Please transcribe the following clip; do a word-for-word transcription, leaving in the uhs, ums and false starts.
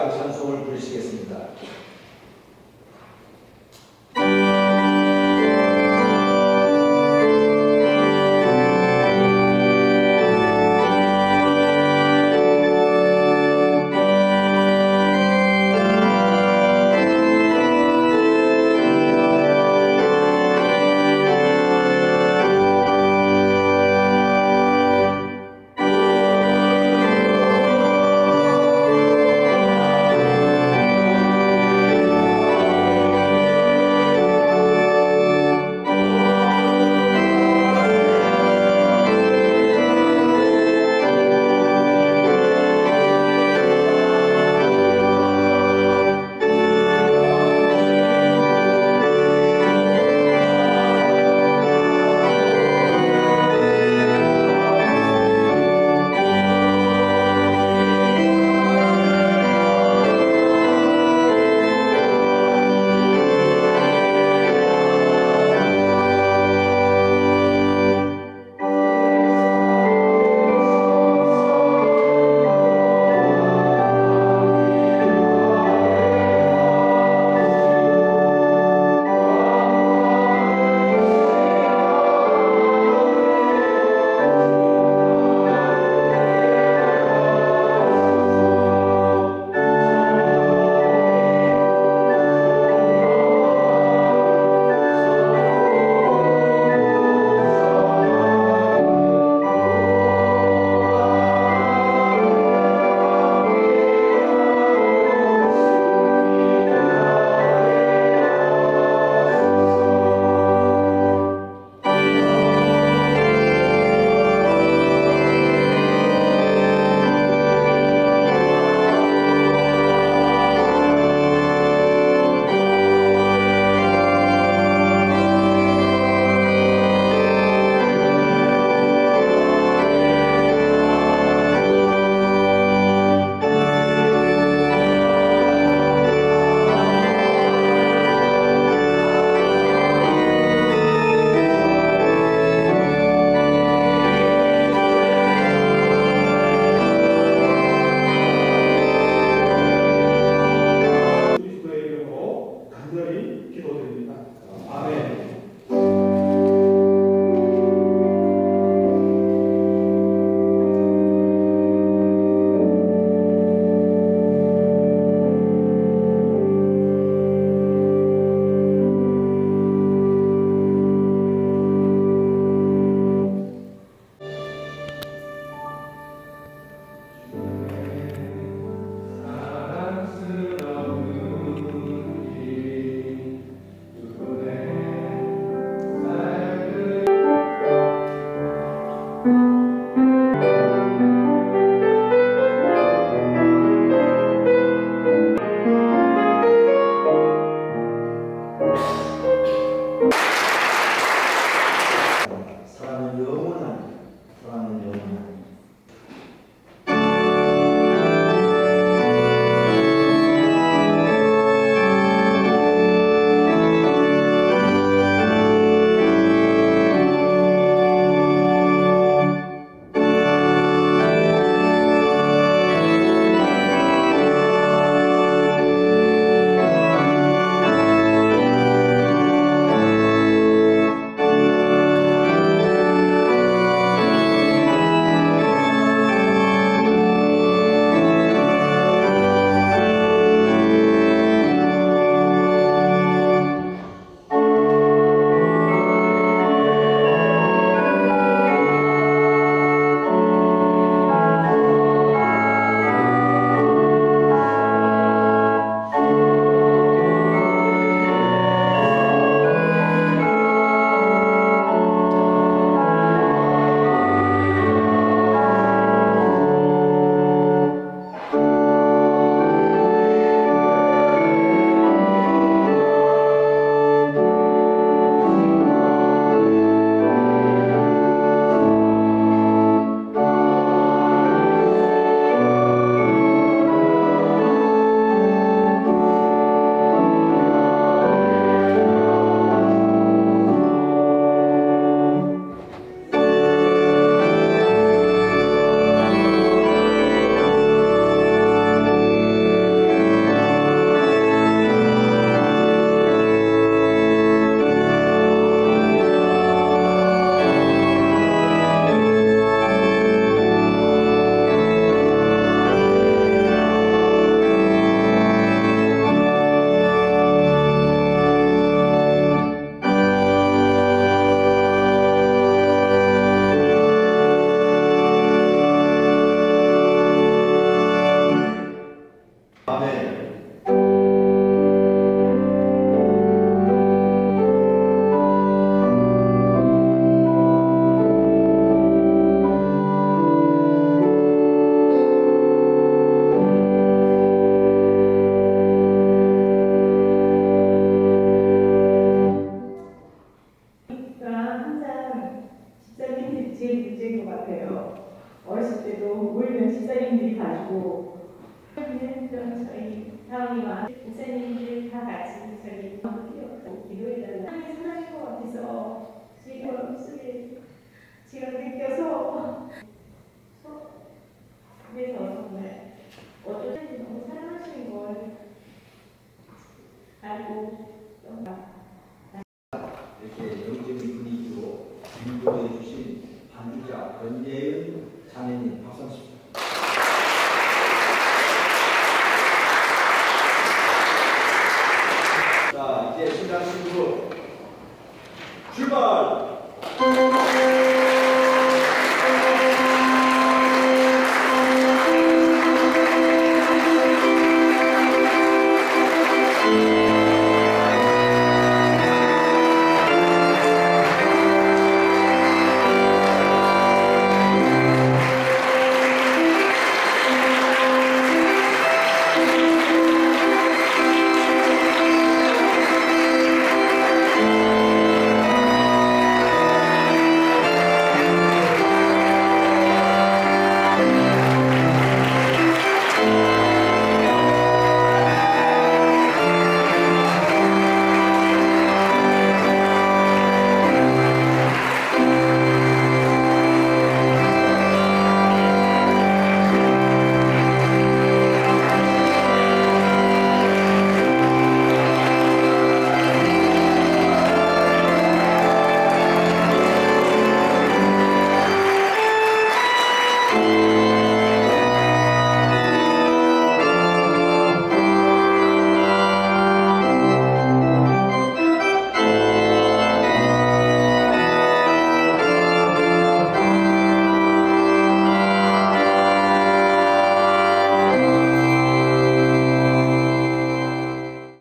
찬양과 찬송을 부르시겠습니다. 제일 문제인 것 같아요. 어렸을 때도 울면 집사님들이 봐주고 그랬던 저희 다운이와 목사님들 다 같이 저희 뛰었고 기도했다는 하나님이 사랑인 것 같아서 지금 속에 지금 느껴서 그래서 정말 어쩌든지 너무 사랑하시는 걸 알고 이렇게 영적인 분위기로 인도해 주신 반주자, 연예인